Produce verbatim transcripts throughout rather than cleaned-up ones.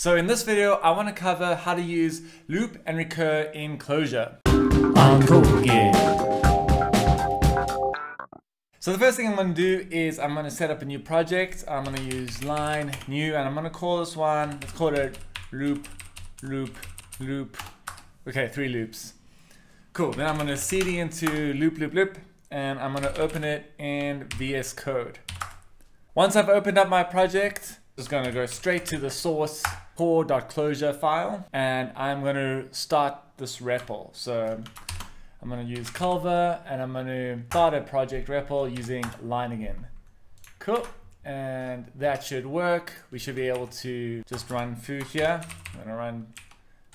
So in this video, I want to cover how to use loop and recur in Clojure. So the first thing I'm going to do is I'm going to set up a new project. I'm going to use line new, and I'm going to call this one, let's call it loop, loop, loop. Okay, three loops. Cool. Then I'm going to cd into loop, loop, loop, and I'm going to open it in V S Code. Once I've opened up my project, I'm just going to go straight to the source core.clojure file, and I'm going to start this R E P L. So I'm going to use Culver, and I'm going to start a project R E P L using Leiningen. Cool. And that should work. We should be able to just run foo here. I'm going to run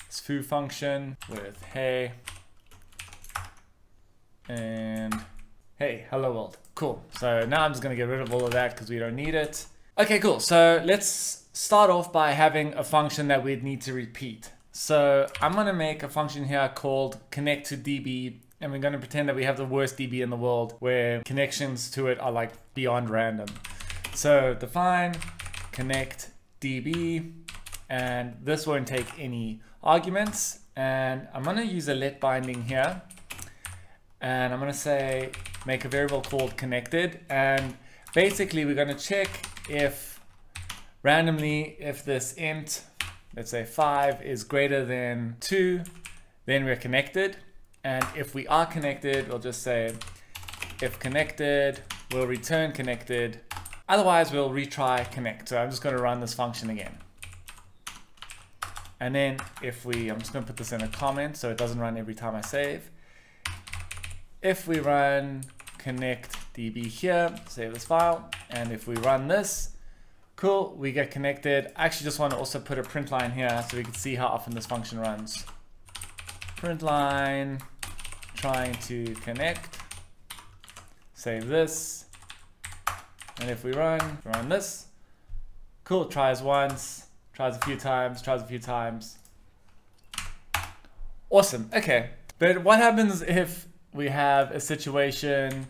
this foo function with hey and hey, hello world. Cool. So now I'm just going to get rid of all of that because we don't need it. Okay, cool. So let's start off by having a function that we'd need to repeat. So I'm going to make a function here called connect to D B, and we're going to pretend that we have the worst D B in the world where connections to it are like beyond random. So define connect D B, and this won't take any arguments. And I'm going to use a let binding here, and I'm going to say make a variable called connected, and basically we're going to check if randomly if this int, let's say five, is greater than two, then we're connected. And if we are connected, we'll just say if connected, we'll return connected, otherwise we'll retry connect. So I'm just going to run this function again, and then if we, I'm just going to put this in a comment so it doesn't run every time I save. If we run connect D B here, save this file, and if we run this, cool, we get connected. I actually just want to also put a print line here so we can see how often this function runs. Print line trying to connect, save this, and if we run, run this, cool, tries once, tries a few times, tries a few times. Awesome, okay. But what happens if we have a situation,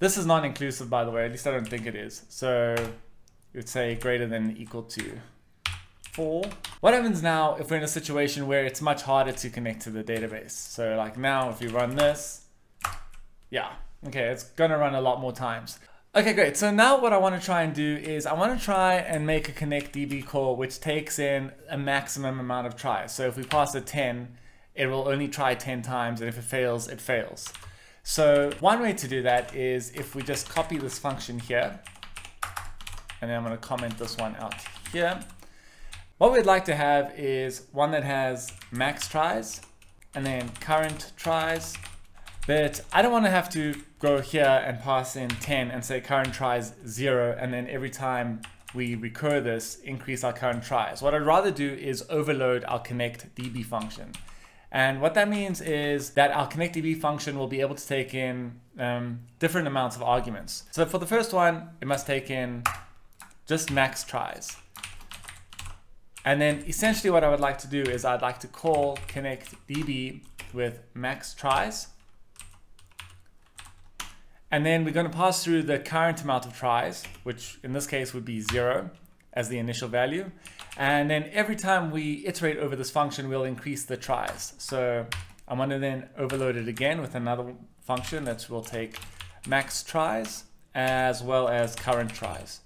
this is non-inclusive by the way, at least I don't think it is. So you would say greater than or equal to four. What happens now if we're in a situation where it's much harder to connect to the database? So like now if you run this, yeah, okay, it's gonna run a lot more times. Okay, great. So now what I want to try and do is I want to try and make a connect D B call which takes in a maximum amount of tries. So if we pass a ten, it will only try ten times, and if it fails, it fails. So one way to do that is if we just copy this function here, and then I'm going to comment this one out here. What we'd like to have is one that has max tries and then current tries, but I don't want to have to go here and pass in ten and say current tries zero, and then every time we recur this, increase our current tries. What I'd rather do is overload our connect D B function. And what that means is that our connect D B function will be able to take in um, different amounts of arguments. So for the first one, it must take in just max tries. And then essentially what I would like to do is I'd like to call connect D B with max tries. And then we're going to pass through the current amount of tries, which in this case would be zero as the initial value. And then every time we iterate over this function, we'll increase the tries. So I'm going to then overload it again with another function that will take max tries as well as current tries.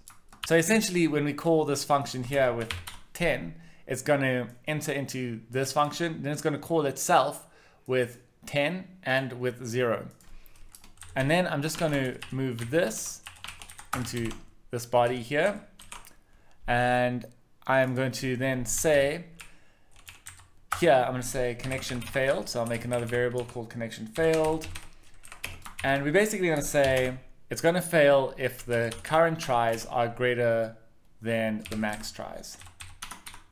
So essentially when we call this function here with ten, it's going to enter into this function, then it's going to call itself with ten and with zero. And then I'm just going to move this into this body here, and I am going to then say here, I'm going to say connection failed. So I'll make another variable called connection failed, and we're basically going to say it's going to fail if the current tries are greater than the max tries.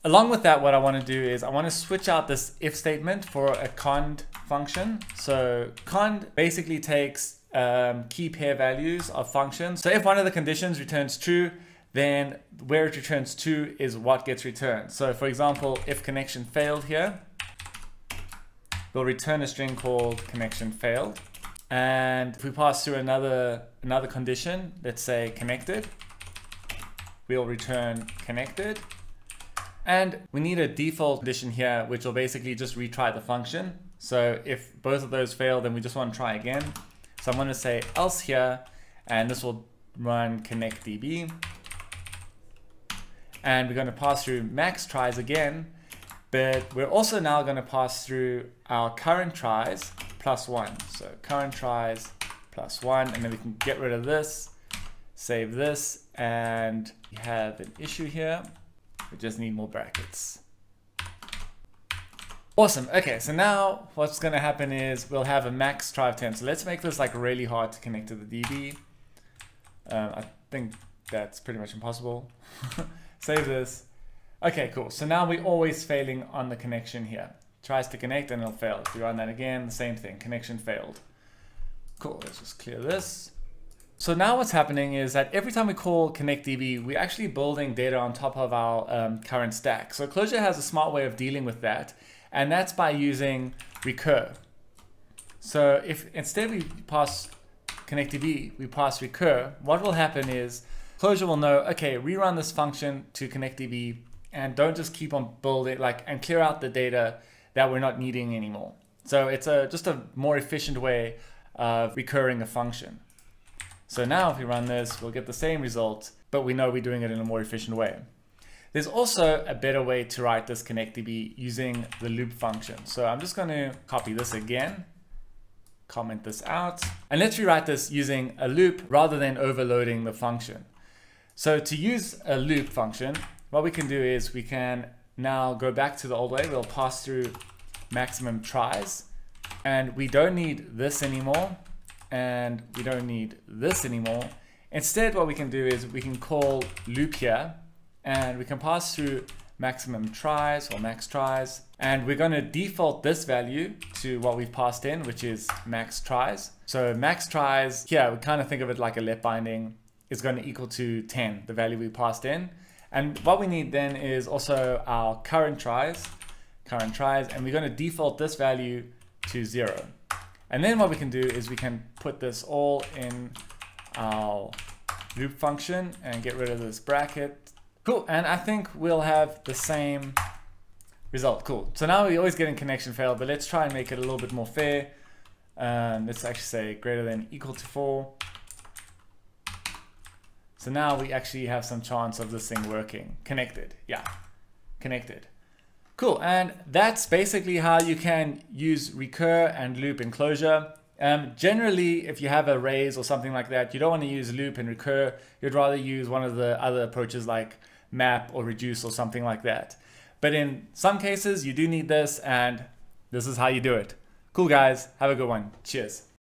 Along with that, what I want to do is I want to switch out this if statement for a cond function. So cond basically takes um, key pair values of functions. So if one of the conditions returns true, then where it returns to is what gets returned. So for example, if connection failed here, we'll return a string called connection failed. And if we pass through another, another condition, let's say connected, we'll return connected. And we need a default condition here, which will basically just retry the function. So if both of those fail, then we just want to try again. So I'm going to say else here, and this will run connect D B. And we're going to pass through max tries again, but we're also now going to pass through our current tries plus one. So current tries plus one, and then we can get rid of this, save this, and we have an issue here. We just need more brackets. Awesome. Okay, so now what's going to happen is we'll have a max try of ten. So let's make this like really hard to connect to the D B. Um, I think that's pretty much impossible. Save this. Okay, cool. So now we're always failing on the connection here. Tries to connect and it'll fail. If we run that again, the same thing. Connection failed. Cool. Let's just clear this. So now what's happening is that every time we call connect D B, we're actually building data on top of our um, current stack. So Clojure has a smart way of dealing with that, and that's by using recur. So if instead we pass connect D B, we pass recur, what will happen is Clojure will know, okay, rerun this function to connect D B, and don't just keep on building, like, and clear out the data that we're not needing anymore. So it's a, just a more efficient way of recurring a function. So now if we run this, we'll get the same result, but we know we're doing it in a more efficient way. There's also a better way to write this connect D B using the loop function. So I'm just going to copy this again, comment this out, and let's rewrite this using a loop rather than overloading the function. So to use a loop function, what we can do is we can now go back to the old way. We'll pass through maximum tries, and we don't need this anymore. And we don't need this anymore. Instead, what we can do is we can call loop here, and we can pass through maximum tries or max tries. And we're going to default this value to what we've passed in, which is max tries. So max tries here, we kind of think of it like a let binding, is going to equal to ten, the value we passed in. And what we need then is also our current tries, current tries, and we're going to default this value to zero. And then what we can do is we can put this all in our loop function and get rid of this bracket. Cool, and I think we'll have the same result. Cool, so now we're always getting connection failed, but let's try and make it a little bit more fair. Um, let's actually say greater than equal to four. So now we actually have some chance of this thing working. Connected, yeah, connected. Cool, and that's basically how you can use recur and loop in Clojure. Um, generally, if you have arrays or something like that, you don't want to use loop and recur. You'd rather use one of the other approaches like map or reduce or something like that. But in some cases, you do need this, and this is how you do it. Cool, guys. Have a good one. Cheers.